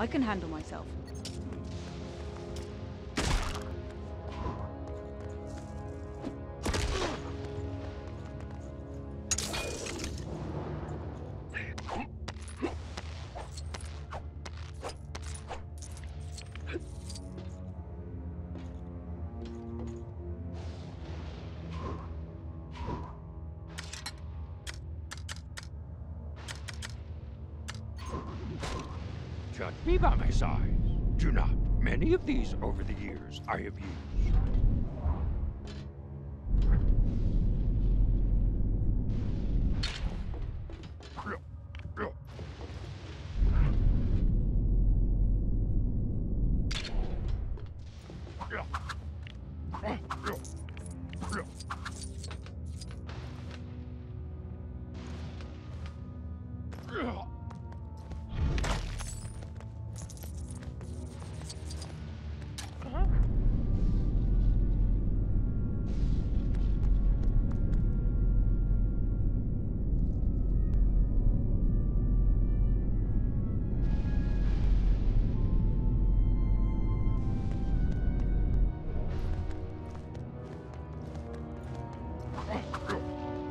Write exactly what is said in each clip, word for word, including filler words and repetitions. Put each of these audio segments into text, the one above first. I can handle myself. Judge me by my size. Do not. Many of these over the years I have used.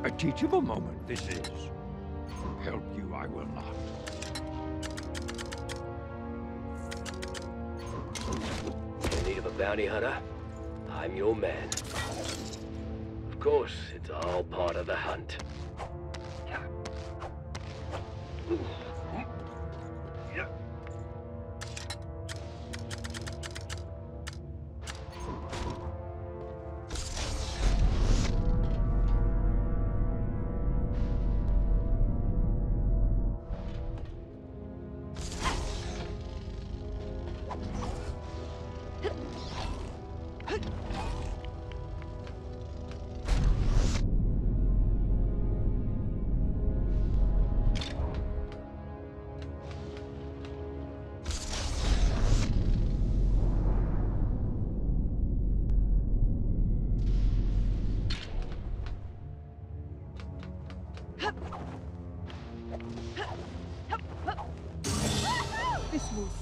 A teachable moment this is. Help you I will not. In need of a bounty hunter? I'm your man. Of course, it's all part of the hunt.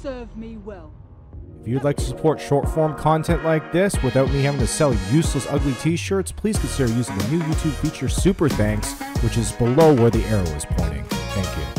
Serve me well. If you'd like to support short form content like this without me having to sell useless ugly t-shirts, please consider using the new YouTube feature Super Thanks, which is below where the arrow is pointing. Thank you.